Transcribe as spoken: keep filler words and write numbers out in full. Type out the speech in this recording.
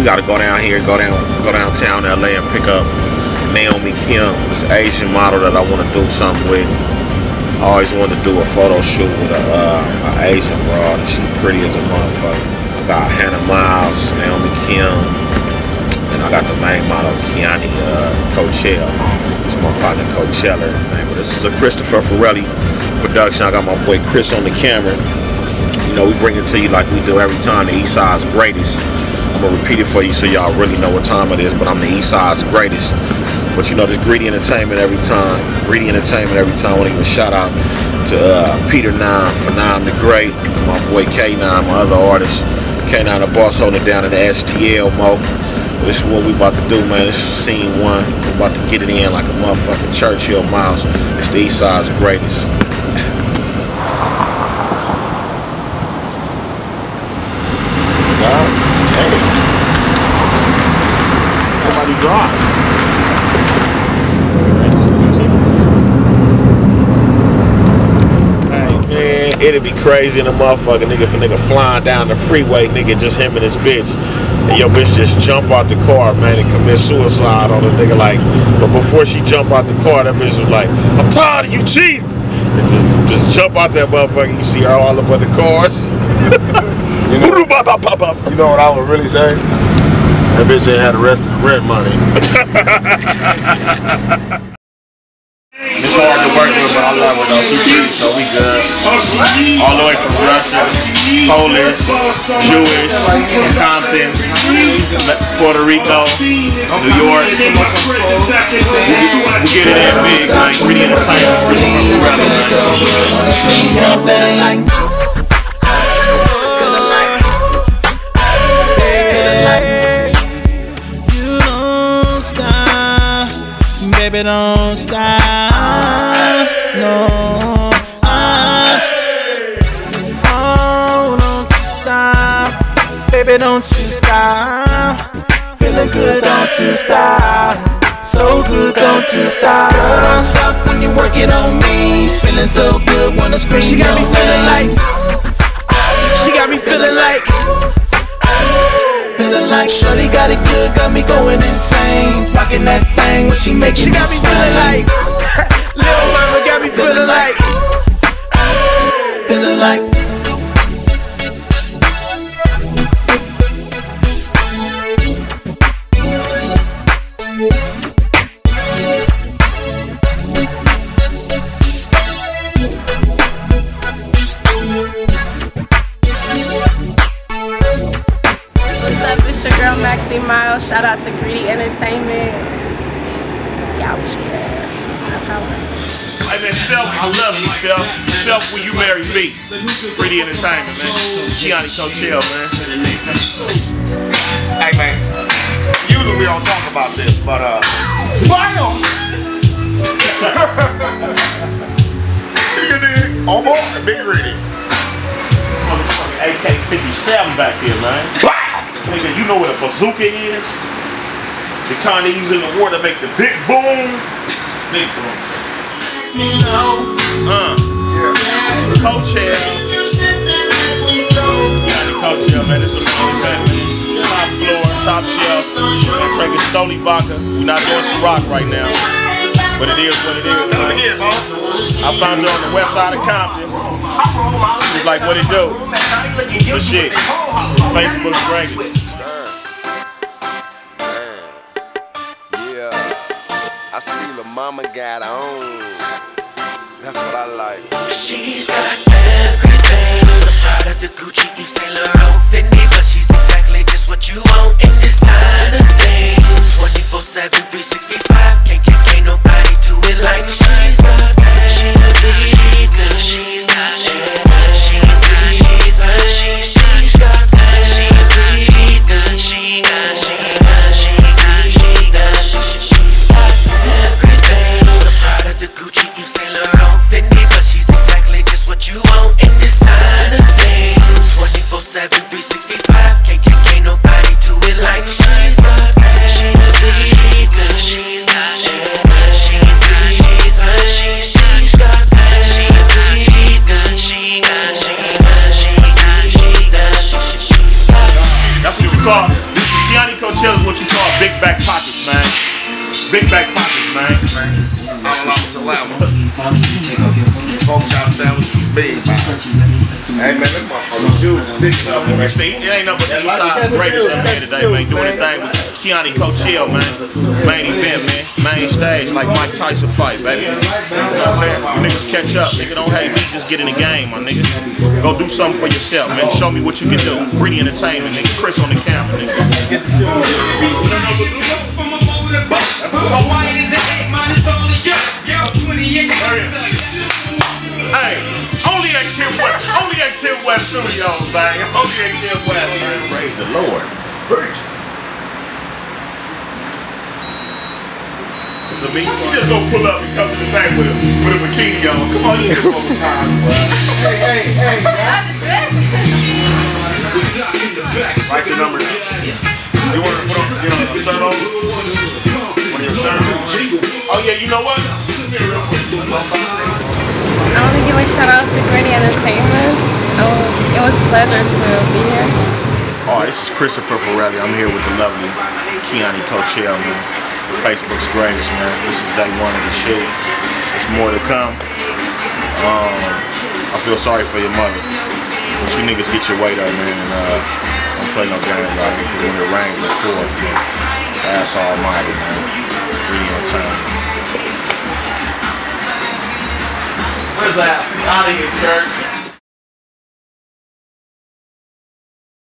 we gotta go down here, go down, go downtown L A and pick up Naomi Kim, this Asian model that I want to do something with. I always wanted to do a photo shoot with a, uh, an Asian broad, and she's pretty as a motherfucker. I got Hannah Miles, Naomi Kim, and I got the main model Keani uh, Cochelle. It's my partner Coachella. But this is a Christopher Ferrelli production. I got my boy Chris on the camera. You know, we bring it to you like we do every time, the East Side's greatest. I'm gonna repeat it for you so y'all really know what time it is, but I'm the East Side's greatest. But you know, this Greedy Entertainment every time, Greedy Entertainment every time. I want to give a shout out to uh, Peter Nine for Nine the Great, and my boy K nine, my other artist. K nine the boss holding it down in the S T L mo. This is what we about to do, man. This is scene one. We're about to get it in like a motherfucking Churchill Miles. It's the East Side's greatest. It'd be crazy in a motherfucker, nigga, if a nigga flying down the freeway, nigga, just him and his bitch, and your bitch just jump out the car, man, and commit suicide on a nigga, like, but before she jump out the car, that bitch was like, I'm tired of you cheating, and just, just jump out that motherfucker, you see her all up on the cars. You know, you know what I would really say? That bitch ain't had the rest of the rent money. It's hard to work with, but I love her though. She's cute, so we good. All the way from Russia, Polish, Jewish, Compton, Puerto Rico, New York. We get it in big, like Greedy Entertainment. Really like baby, don't stop. No, I, oh, don't you stop. Baby, don't you stop. Feeling good, don't you stop. So good, don't you stop. Girl, don't stop when you're working on me. Feeling so good, wanna scream. She got me feeling like, she got me feeling like, feeling like shorty got it good, got me going insane. Rocking that thing when she makes she got me feeling like, little mama got me feeling like, feeling like. It's your girl Maxie Miles. Shout out to Greedy Entertainment. Y'all cheer. No problem. Hey man, Self, I love you, Self. Self, will you marry me? Greedy Entertainment, man. Keani Cochelle, man. Hey man, usually we don't talk about this, but uh, final. You dig? Almost big Greedy. Motherfucking A K fifty-seven back here, man. Nigga, you know what a bazooka is? The kind they use in the war to make the big boom. Big boom. You know. Uh. Yeah. Coachella. Keani Cochelle, man. It's a funny thing. Top floor, top shelf. I'm drinking Stoli vodka. We're not doing Ciroc right now. But it is what it is. What it is, huh? I found her on the west side of Compton. She's like, what it do? But shit. Facebook dragon. Yeah, I see the mama got on. That's what I like. She's got everything. The product of Gucci, Yves Saint Laurent, Fendi, but she's exactly just what you want in this kind of thing. twenty-four seven, three sixty-five, can't get can't nobody do it like she's got everything. She's got everything. She's Big back pockets, man. All off the level. Folk chop sandwich is big, man. Hey, man, that motherfucker shoes sticks up, man. It ain't nothing but these size breakers up here today, man. Doing anything with Keani Cochelle, man. Main event, man. Main stage, like Mike Tyson fight, baby. You know what I'm saying? You niggas catch up. Nigga, don't hate me. Just get in the game, my nigga. Go do something for yourself, man. Show me what you can do. Greedy Entertainment, nigga. Chris on the camera, nigga. Get the shoes. Hawaii is an eight minus all of you. Yo, twenty-eight. Hey, only at Kem West. Only at Kem West Studios, man. Only at Kem West. Praise the Lord. Preach. So me, she just gonna pull up and come to the bank with a, with a bikini on. Come on, you do overtime, bud. Hey, hey, hey. Like the number nine. You want to put on, you know, the sun over? Oh yeah, you know what? I want to give a shout out to Greedy Entertainment. Oh, it was a pleasure to be here. Oh, this is Christopher Ferrelli. I'm here with the lovely Keani Cochelle, man. Facebook's greatest, man. This is day one of the shoot. There's more to come. Um, I feel sorry for your mother, but you niggas get your weight up, man. And uh, don't play no games out here. When it rains, it pours, man. That's almighty, man. Where's that? Out of your church.